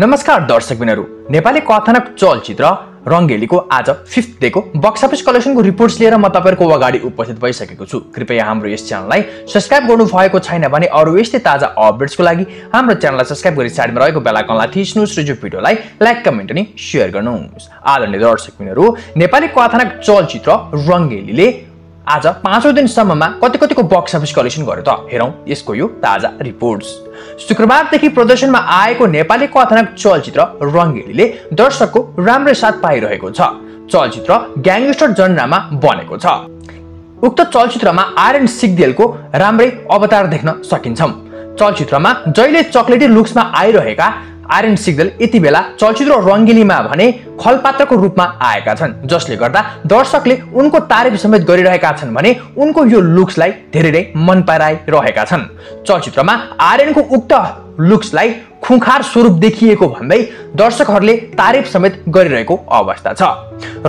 नमस्कार दर्शक बिनहरू, नेपाली कथानक चलचित्र रंगेली को आज 5th डे को बक्स अफिस कलेक्शन को रिपोर्ट्स लिएर म तपाईहरुको अगाडि उपस्थित भइसकेको छु। कृपया हाम्रो यस च्यानललाई सब्स्क्राइब गर्नु भएको छैन भने अरु यस्तै ताजा अपडेट्सको लागि हाम्रो च्यानललाई सब्स्क्राइब गरी साइडमा रहेको बेल आइकनलाई थिच्नुस् र यो भिडियोलाई लाइक कमेन्ट अनि शेयर गर्नुस्। आदरणीय दर्शक बिनहरू, नेपाली कथानक चलचित्र रंगेलीले आज 5औं दिनसम्ममा कति-कतिको बक्स अफिस कलेक्सन गर्यो त हेरौं यसको यो ताजा रिपोर्ट्स। शुक्रबारदेखि प्रदर्शनमा आएको नेपाली कथानक चलचित्र रंगेलीले दर्शकको राम्रो साथ पाइरहेको छ। चलचित्र ग्याङस्टर जनरामा बनेको छ। उक्त चलचित्रमा आर एन सिग्देलको राम्रै अवतार देख्न सकिन्छ। चलचित्रमा जहिले चकलेटी लुक्समा आइरहेका आर एन सिग्देल यति बेला चलचित्र रंगेलीमा भने खलपात्रको रूपमा आएका छन्, जसले गर्दा दर्शकले उनको तारिफ समेत गरिरहेका छन् भने उनको यो लुक्सलाई धेरै नै मन पराइरहेका छन्। चलचित्रमा आर्यनको उक्त लुक्सलाई खुंखार स्वरूप देखिएको भन्दै दर्शकहरूले तारिफ समेत गरिरहेको अवस्था छ।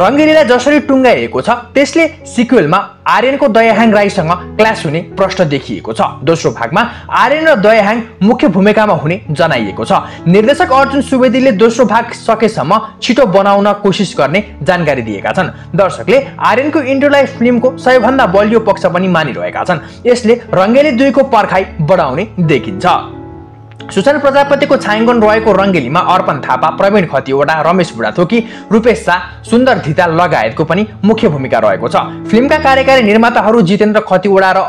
रंगेलीलाई जसरी टुंगाइएको छ त्यसले सिक्वेलमा आर्यनको दयाहाङ राईसँग क्ल्याश हुने प्रश्न देखिएको छ। दोस्रो भागमा आर्यन र दयाहाङ मुख्य भूमिकामा हुने जनाइएको छ। निर्देशक अर्जुन सुवेदीले दोस्रो भाग सकेसम्म छिटो बनाउन कोसिस गर्ने जानकारी दिएका छन्। दर्शकले आर्यनको इन्ट्रोलाई फिल्मको सबैभन्दा बलियो पक्ष पनि मानिरहेका छन्। यसले रंगेली 2 को पर्खाइ बढाउने देखिन्छ। सुशान्त प्रजापतिको छायाङ्कन रहेको रंगेलीमा अर्पण थापा, प्रवीण खतीवड़ा, रमेश बुढ़ा थोकी, रूपेश शाह, सुंदर धीताल लगायतको पनि मुख्य भूमिका रहेको छ। फिल्मका कार्यकारी निर्माताहरू जितेंद्र खतीवड़ा र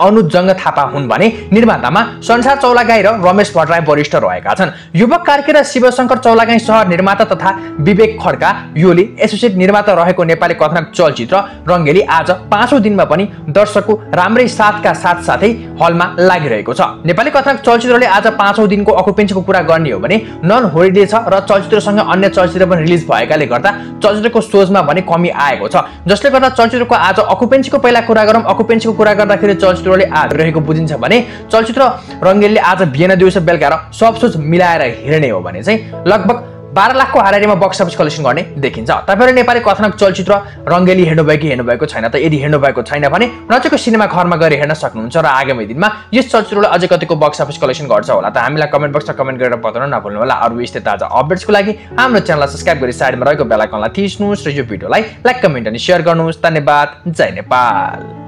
अनुज जंग थापा हुन् भने निर्मातामा संसार चौलागाई र रमेश भट्टराई वरिष्ठ रहेका छन्। युवक कार्की र शिव शंकर चौलागाई सह निर्माता तथा विवेक खड़का योले एसोसिएट निर्माता रहेको नेपाली कथानक चलचित्र रंगेली आज 5औं दिनमा पनि दर्शकको राम्रै साथका साथसाथै हलमा लागिरहेको छ। नेपाली कथानक चलचित्रले आज 5औं दिनको अकुपेन्सीको कुरा गर्ने हो भने नन होलिडे छ र चलचित्रसँग अन्य चलचित्र पनि रिलिज भएकाले गर्दा चलचित्रको सोजमा भने कमी आएको छ, जसले गर्दा चलचित्रको आज अकुपेन्सीको पहिला कुरा गरौं। अकुपेन्सीको कुरा गर्दाखेरि चलचित्र आज रहेको बुझिन्छ भने चलचित्र रंगेलीले आज बिहान दिउँसो बेलुका र सब सोच मिलाएर हेर्ने हो भने चाहिँ लगभग 12 लाख को हारेमा बक्स अफिस कलेक्सन गर्ने देखिन्छ। तपाईहरु नेपाली कथानक चलचित्र रंगेली हेर्नुभएको कि हेर्नुभएको छैन त? यदि हेर्नुभएको छैन भने नजिकको सिनेमा घरमा गएर हेर्न सक्नुहुन्छ र आगामी दिनमा यस चलचित्रले अझै कतिको बक्स अफिस कलेक्सन गर्छ होला त हामीलाई कमेन्ट बक्समा कमेन्ट गरेर बताउन नभुल्नु होला। अरु यस्तै ताजा अपडेट्सको लागि हाम्रो च्यानललाई सब्स्क्राइब गरी साइडमा रहेको बेल आइकनलाई थिच्नुस् र यो भिडियोलाई लाइक कमेन्ट अनि शेयर गर्नुहोस्। धन्यवाद। जय नेपाल।